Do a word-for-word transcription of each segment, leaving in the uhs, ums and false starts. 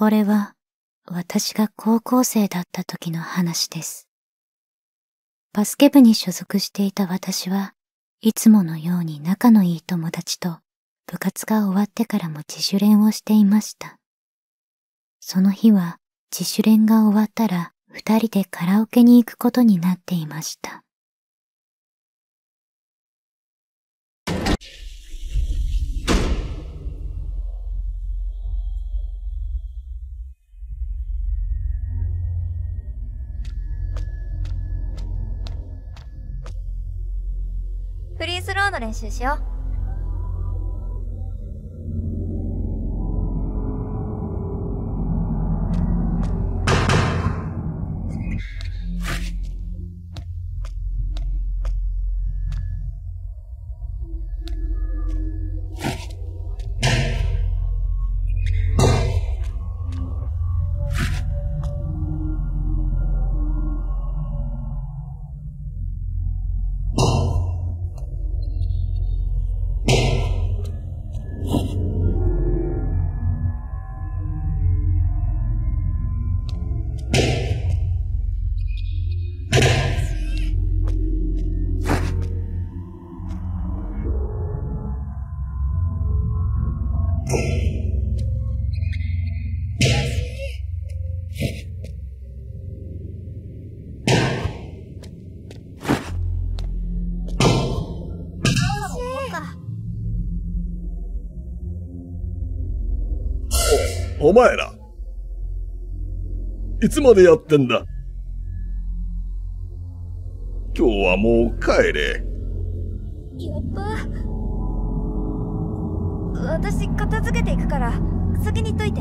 これは私が高校生だった時の話です。バスケ部に所属していた私はいつものように仲のいい友達と部活が終わってからも自主練をしていました。その日は自主練が終わったら二人でカラオケに行くことになっていました。フリースローの練習しよう。お前ら、いつまでやってんだ。今日はもう帰れ。やっぱ、私片付けていくから先に行っといて。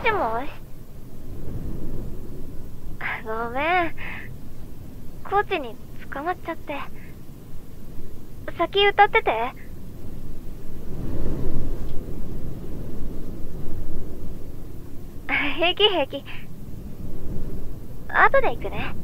もしもし。ごめん。コーチに捕まっちゃって。先歌ってて。平気平気。後で行くね。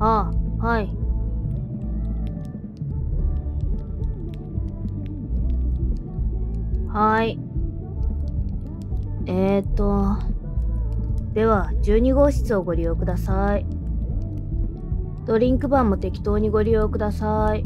ああ、はい。はい。えーと、ではじゅうにごうしつをご利用ください。ドリンクバーも適当にご利用ください。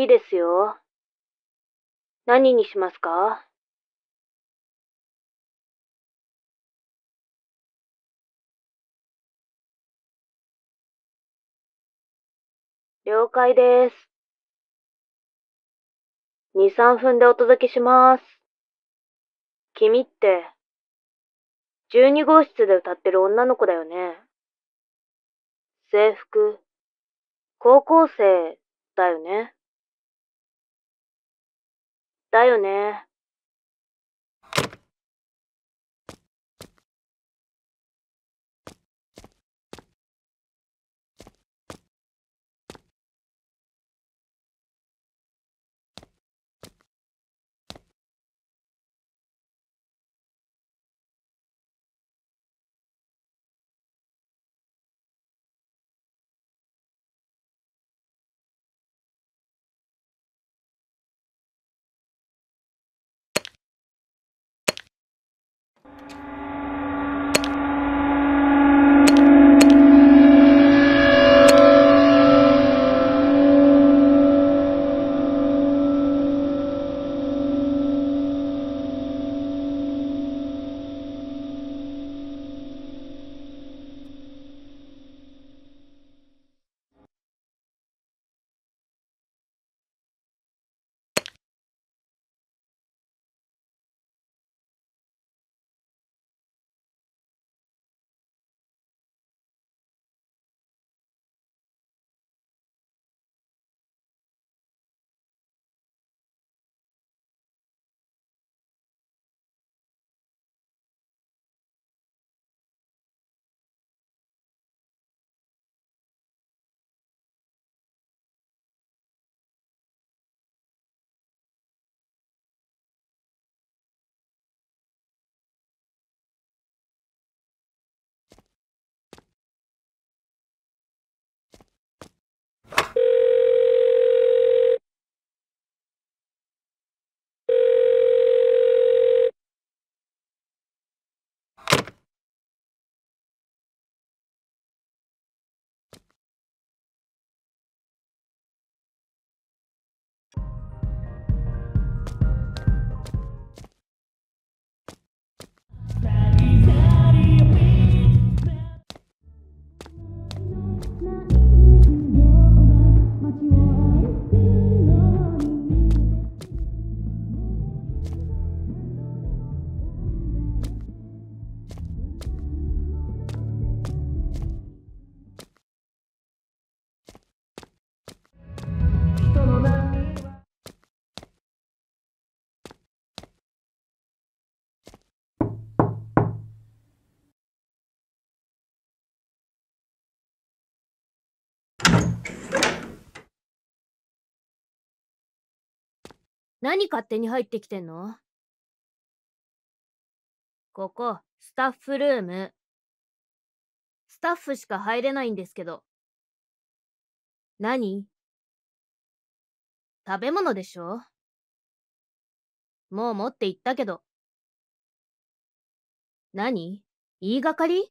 いいですよ。何にしますか？了解です。に、さんぷんでお届けします。君って、じゅうに号室で歌ってる女の子だよね。制服、高校生だよね。だよね。何勝手に入ってきてんの？ここ、スタッフルーム。スタッフしか入れないんですけど。何？食べ物でしょ？もう持って行ったけど。何？言いがかり？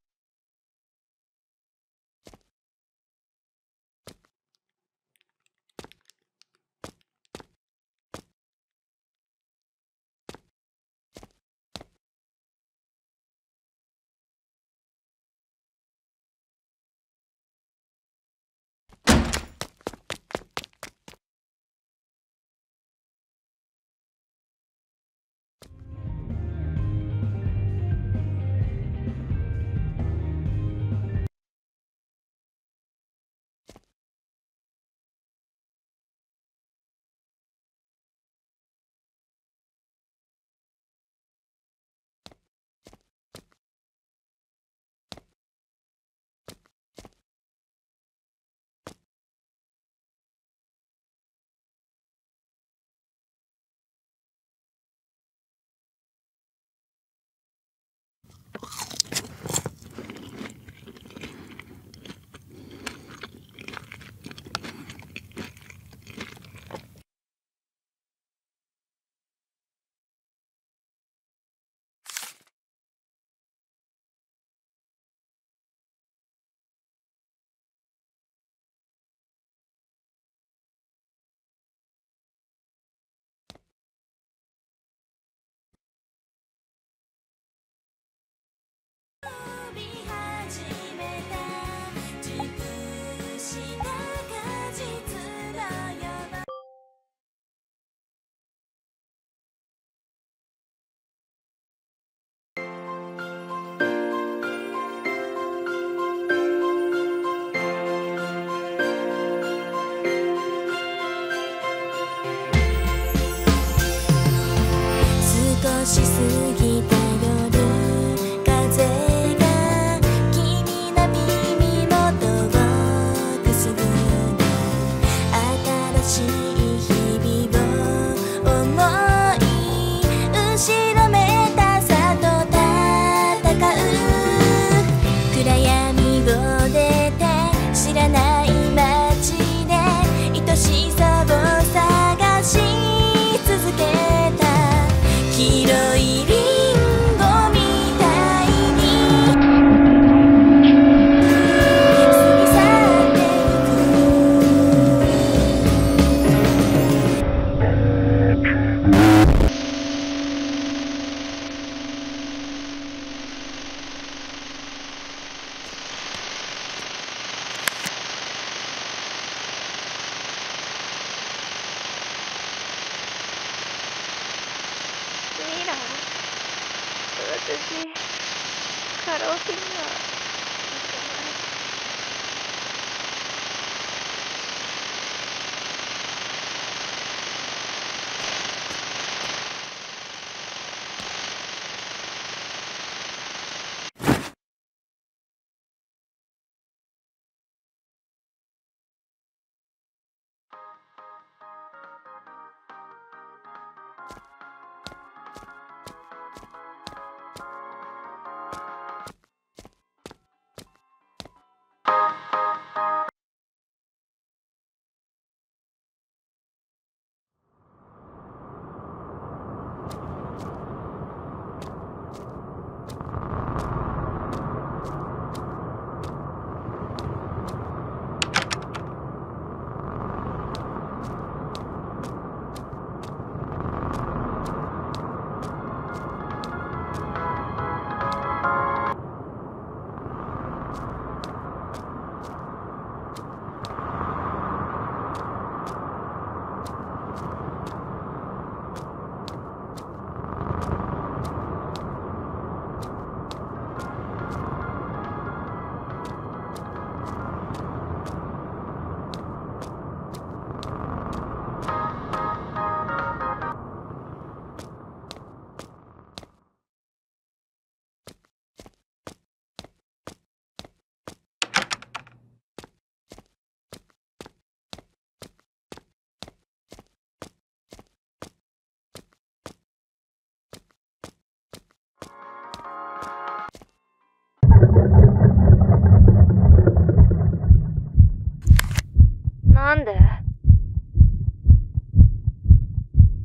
なんで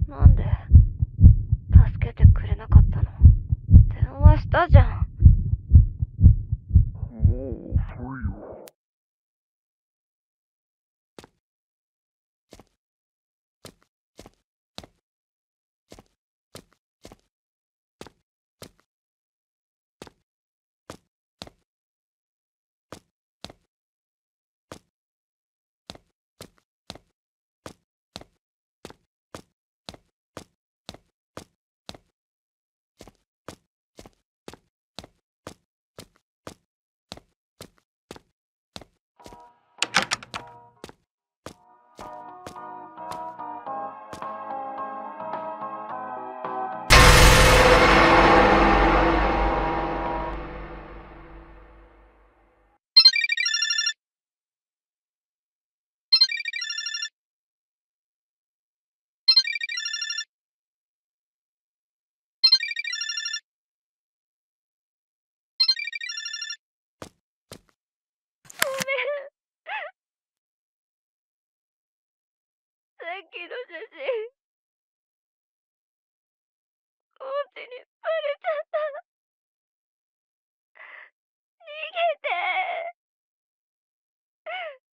なんで助けてくれなかったの？電話したじゃん。もう遅いよ。さっきの写真、コーチにバレちゃった。逃げて。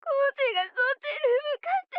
コーチがそっちに向かってる。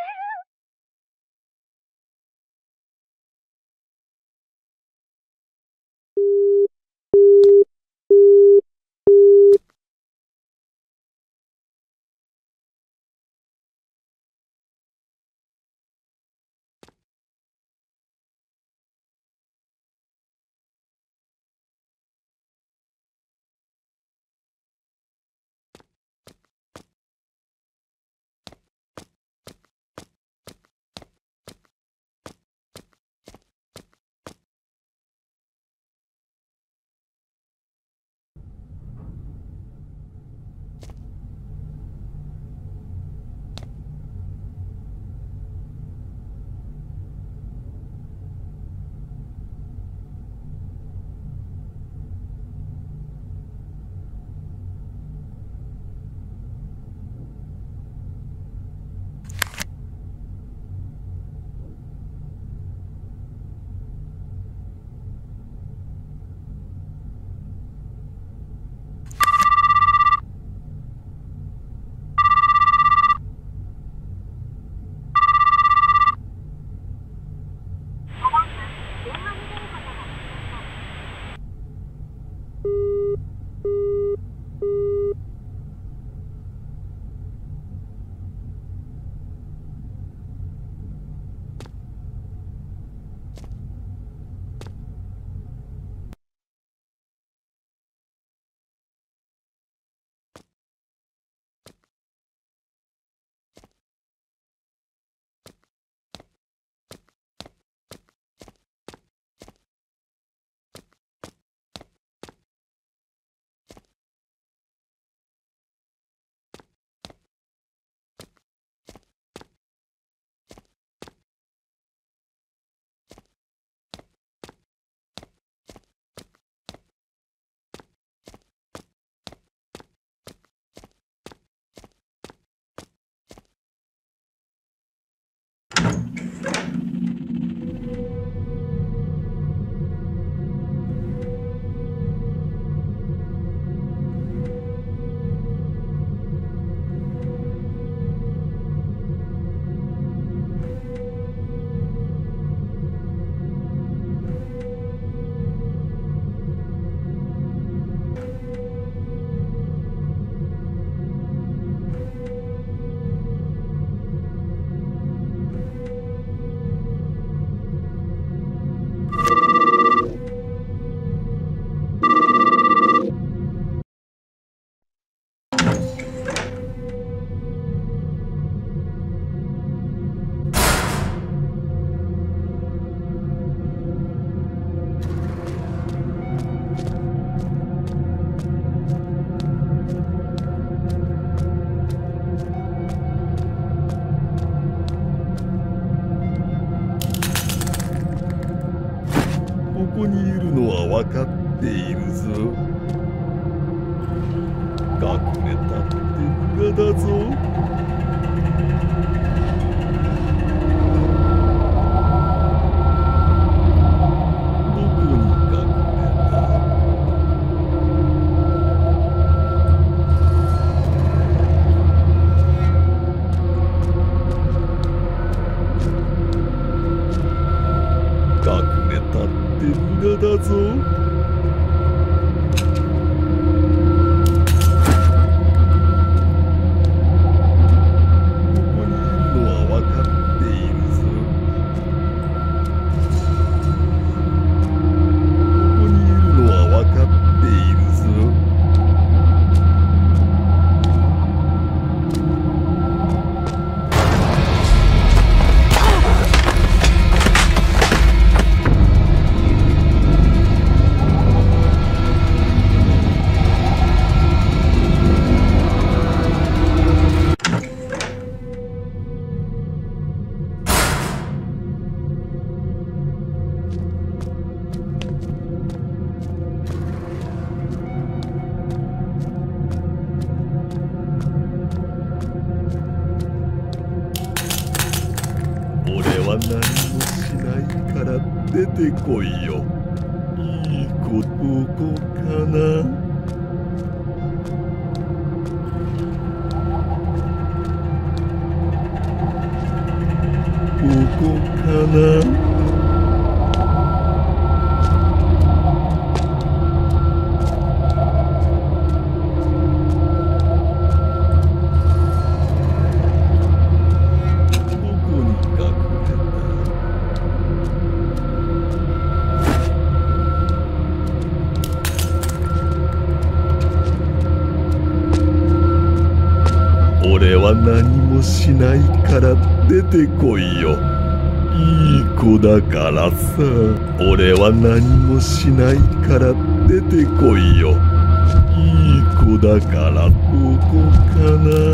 隠れた天下だぞ。何もしないから出てこいよ。いい子だからさ。俺は何もしないから出てこいよ。いい子だからここかな。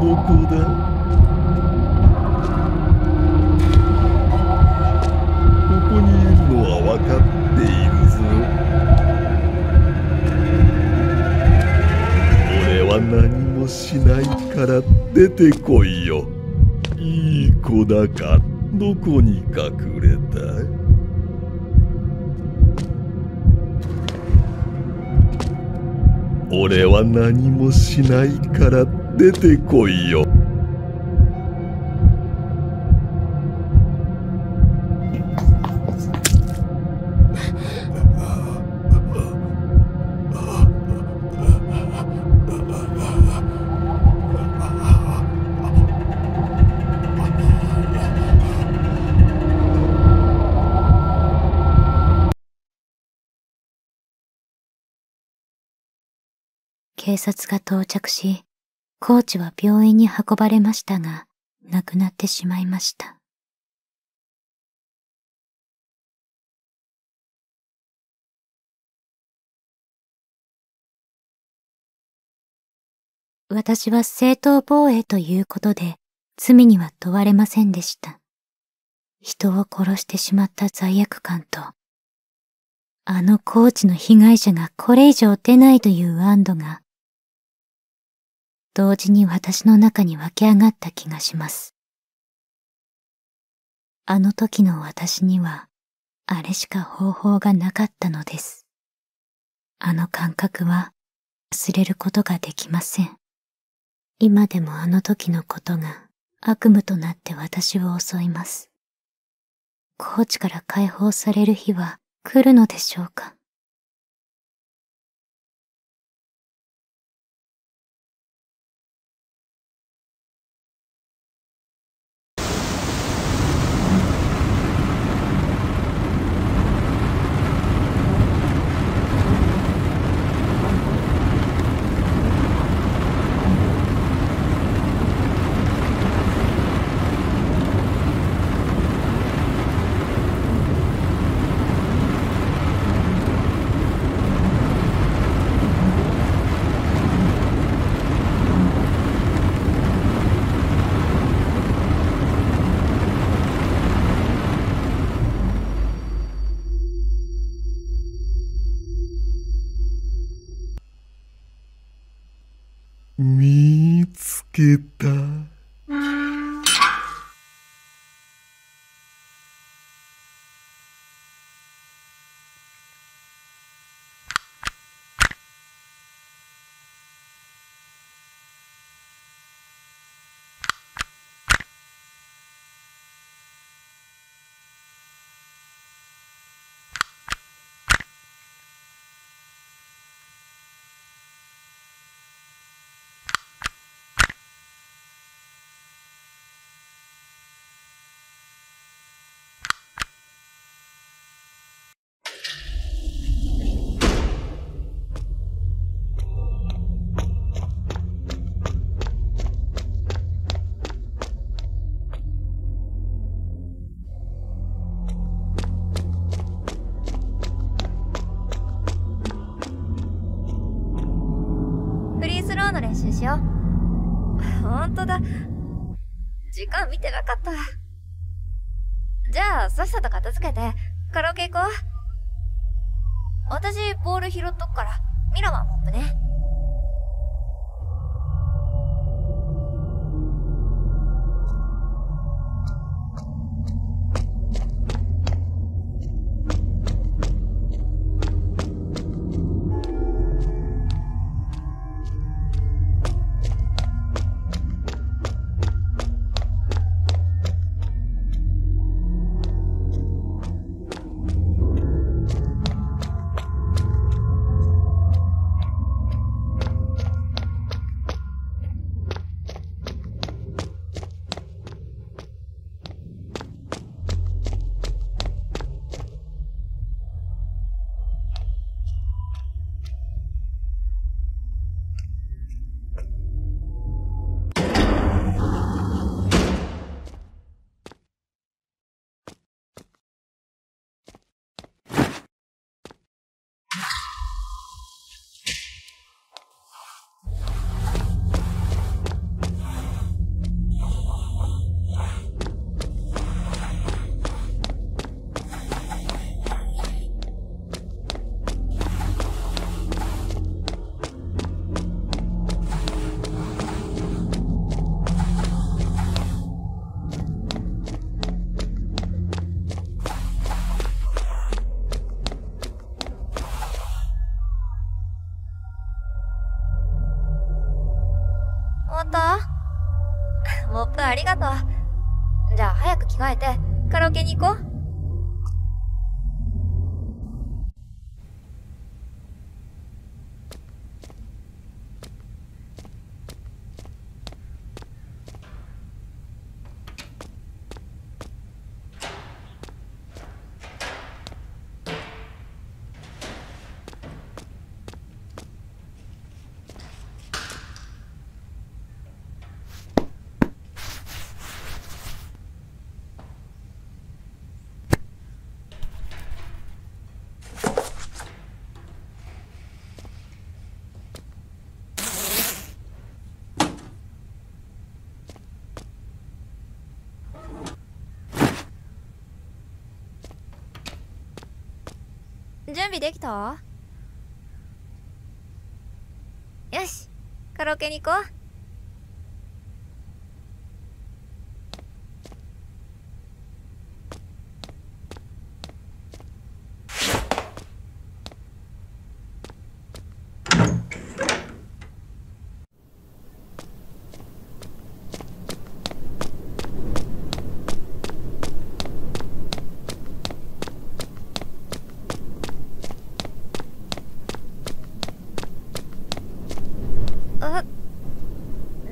どこだ？しないから出てこいよ。いい子だからどこに隠れた？俺は何もしないから出てこいよ。警察が到着し、コーチは病院に運ばれましたが、亡くなってしまいました。私は正当防衛ということで、罪には問われませんでした。人を殺してしまった罪悪感と、あのコーチの被害者がこれ以上出ないという安堵が、同時に私の中に湧き上がった気がします。あの時の私には、あれしか方法がなかったのです。あの感覚は忘れることができません。今でもあの時のことが悪夢となって私を襲います。コーチから解放される日は来るのでしょうか。Китай.の練習しよう。ほんとだ、時間見てなかった。じゃあさっさと片付けてカラオケ行こう。私ボール拾っとくから、ミラはモップね。モップありがとう。じゃあ早く着替えてカラオケに行こう。準備できた？よし、カラオケに行こう。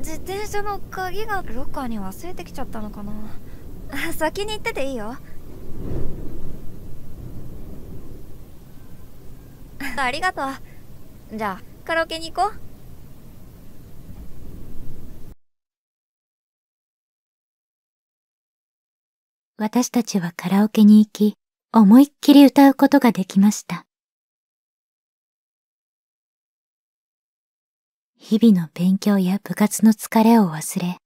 自転車の鍵がロッカーに忘れてきちゃったのかな。先に行ってていいよ。ありがとう。じゃあカラオケに行こう。私たちはカラオケに行き、思いっきり歌うことができました。日々の勉強や部活の疲れを忘れ、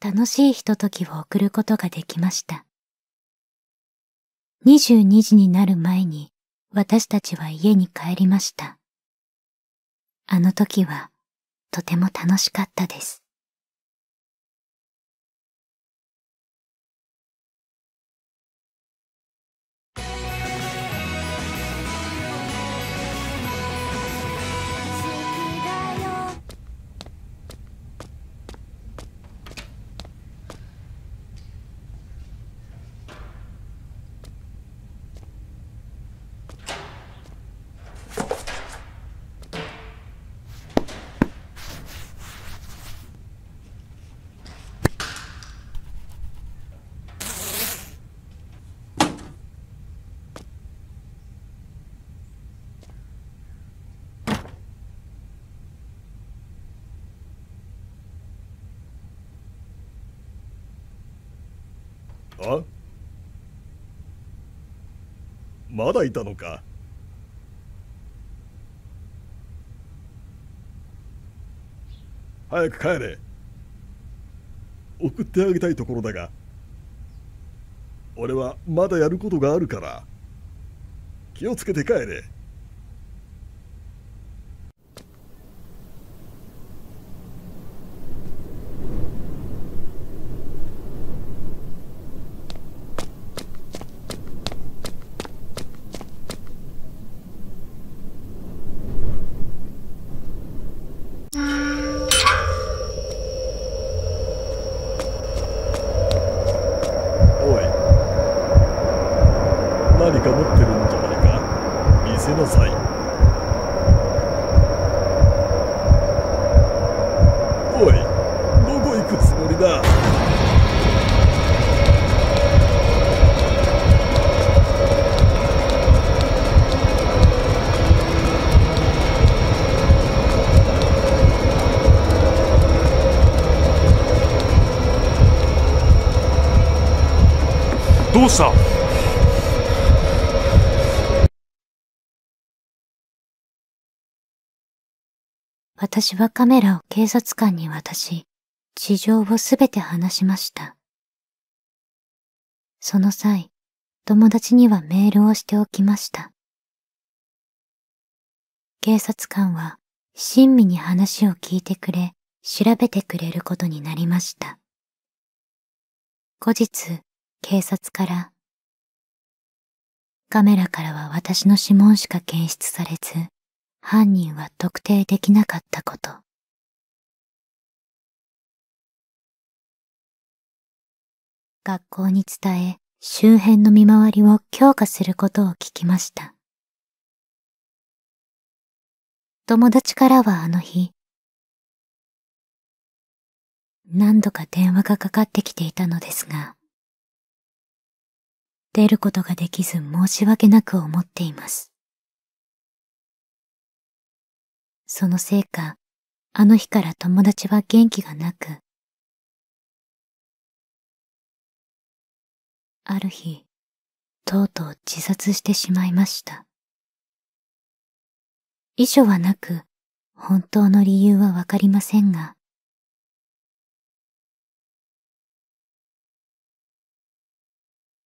楽しいひとときを送ることができました。にじゅうにじになる前に私たちは家に帰りました。あの時はとても楽しかったです。あ？まだいたのか。早く帰れ。送ってあげたいところだが、俺はまだやることがあるから気をつけて帰れ。どうした？私はカメラを警察官に渡し、事情をすべて話しました。その際、友達にはメールをしておきました。警察官は親身に話を聞いてくれ、調べてくれることになりました。後日、警察から、カメラからは私の指紋しか検出されず、犯人は特定できなかったこと。学校に伝え、周辺の見回りを強化することを聞きました。友達からはあの日、何度か電話がかかってきていたのですが、出ることができず申し訳なく思っています。そのせいか、あの日から友達は元気がなく、ある日、とうとう自殺してしまいました。遺書はなく、本当の理由はわかりませんが、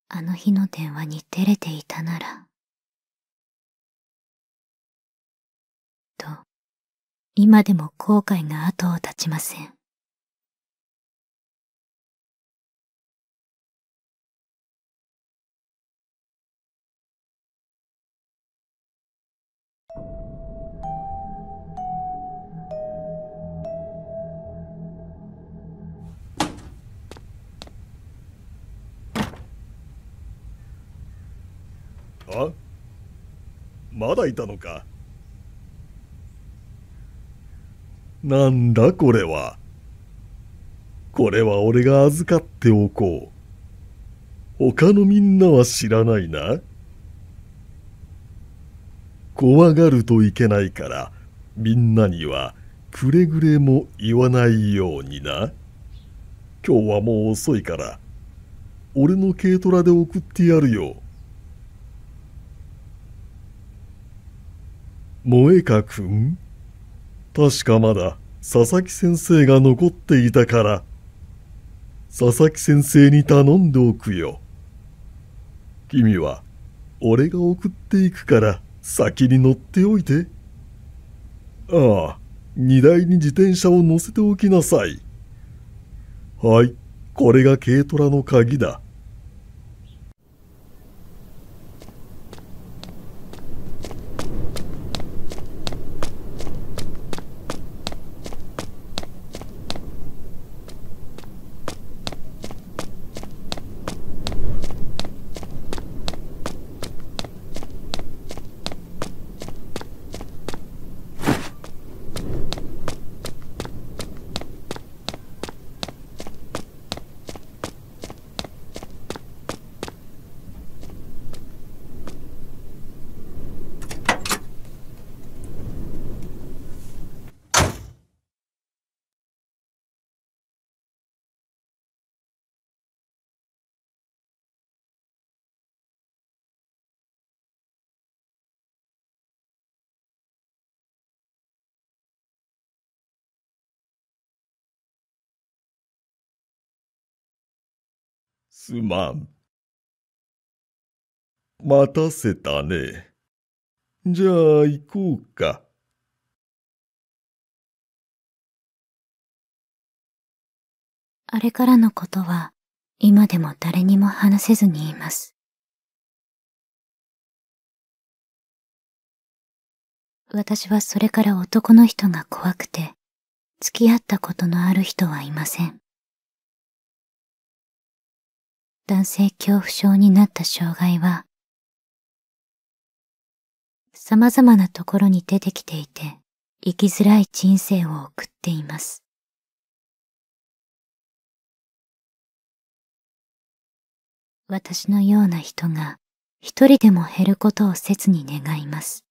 あの日の電話に照れていたなら、と、今でも後悔が後を絶ちません。あ？まだいたのか。なんだこれは。これは俺が預かっておこう。他のみんなは知らないな。怖がるといけないから、みんなにはくれぐれも言わないようにな。今日はもう遅いから、俺の軽トラで送ってやるよ。萌歌くん、確かまだ佐々木先生が残っていたから、佐々木先生に頼んでおくよ。君は俺が送っていくから先に乗っておいて。ああ、荷台に自転車を乗せておきなさい。はい、これが軽トラの鍵だ。すまん。待たせたね。じゃあ行こうか。あれからのことは今でも誰にも話せずにいます。私はそれから男の人が怖くて、付き合ったことのある人はいません。男性恐怖症になった障害は、様々なところに出てきていて、生きづらい人生を送っています。私のような人が一人でも減ることを切に願います。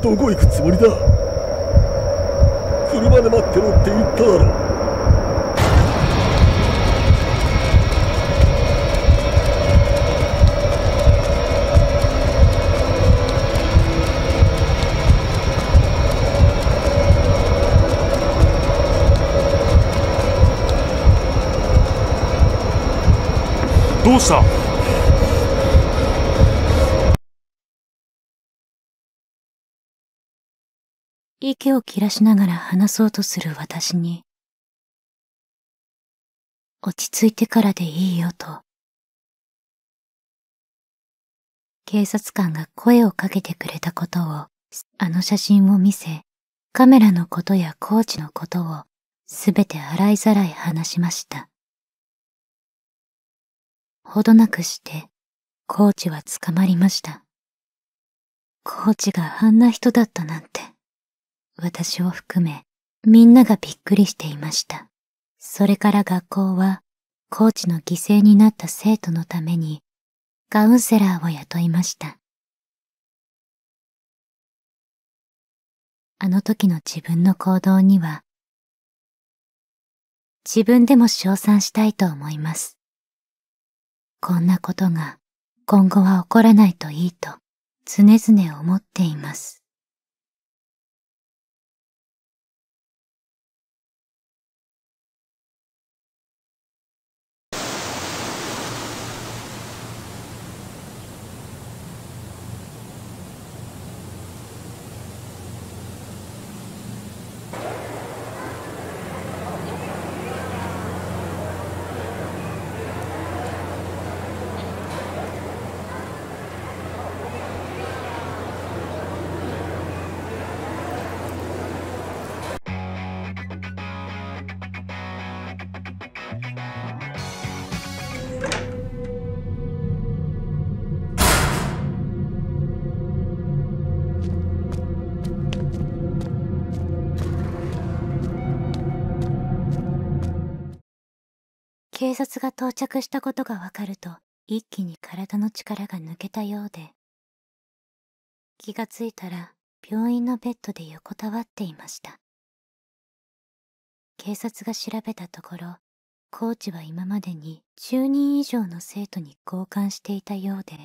どこ行くつもりだ。車で待ってろって言っただろ。どうした？息を切らしながら話そうとする私に、落ち着いてからでいいよと、警察官が声をかけてくれたことを、あの写真を見せ、カメラのことやコーチのことをすべて洗いざらい話しました。ほどなくして、コーチは捕まりました。コーチがあんな人だったなんて。私を含め、みんながびっくりしていました。それから学校は、コーチの犠牲になった生徒のために、カウンセラーを雇いました。あの時の自分の行動には、自分でも称賛したいと思います。こんなことが、今後は起こらないといいと、常々思っています。察が到着したことがわかると、一気に体の力が抜けたようで、気がついたら病院のベッドで横たわっていました。警察が調べたところ、コーチは今までにじゅうにん以上の生徒に交換していたようで、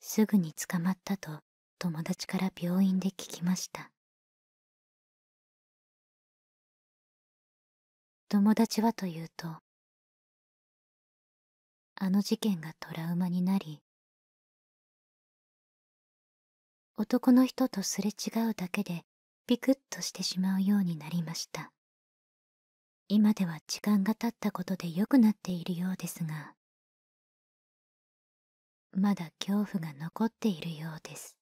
すぐに捕まったと友達から病院で聞きました。友達はというと、あの事件がトラウマになり、男の人とすれ違うだけでビクッとしてしまうようになりました。今では時間が経ったことで良くなっているようですが、まだ恐怖が残っているようです。